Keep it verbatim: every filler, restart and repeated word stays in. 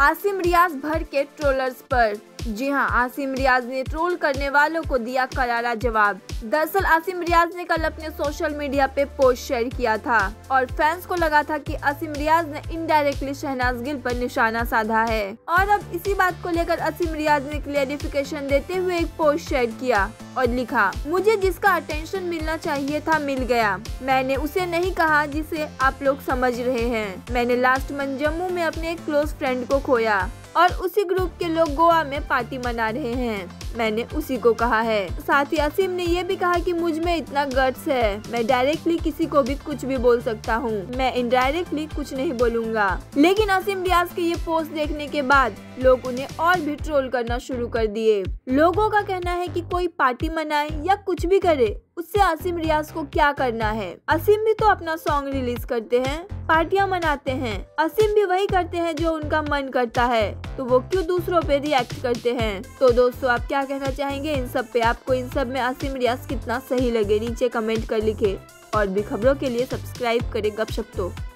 आसिम रियाज भर के ट्रोलर्स पर। जी हां, आसिम रियाज ने ट्रोल करने वालों को दिया करारा जवाब। दरअसल आसिम रियाज ने कल अपने सोशल मीडिया पे पोस्ट शेयर किया था और फैंस को लगा था कि आसिम रियाज ने इनडायरेक्टली शहनाज गिल पर निशाना साधा है। और अब इसी बात को लेकर आसिम रियाज ने क्लेरिफिकेशन देते हुए एक पोस्ट शेयर किया और लिखा, मुझे जिसका अटेंशन मिलना चाहिए था मिल गया, मैंने उसे नहीं कहा जिसे आप लोग समझ रहे हैं। मैंने लास्ट मंथ जम्मू में अपने एक क्लोज फ्रेंड को खोया और उसी ग्रुप के लोग गोवा में पार्टी मना रहे हैं, मैंने उसी को कहा है। साथ ही आसिम ने ये भी कहा कि मुझ में इतना गट्स है, मैं डायरेक्टली किसी को भी कुछ भी बोल सकता हूँ, मैं इनडायरेक्टली कुछ नहीं बोलूँगा। लेकिन आसिम रियाज के ये पोस्ट देखने के बाद लोग उन्हें और भी ट्रोल करना शुरू कर दिए। लोगों का कहना है कि कोई पार्टी मनाए या कुछ भी करे, उससे आसिम रियाज को क्या करना है। आसिम भी तो अपना सॉन्ग रिलीज करते हैं, पार्टियां मनाते हैं, आसिम भी वही करते हैं जो उनका मन करता है, तो वो क्यों दूसरों पे रिएक्ट करते हैं। तो दोस्तों, आप क्या कहना चाहेंगे इन सब पे? आपको इन सब में आसिम रियाज कितना सही लगे? नीचे कमेंट कर लिखे और भी खबरों के लिए सब्सक्राइब करें गपशप तो।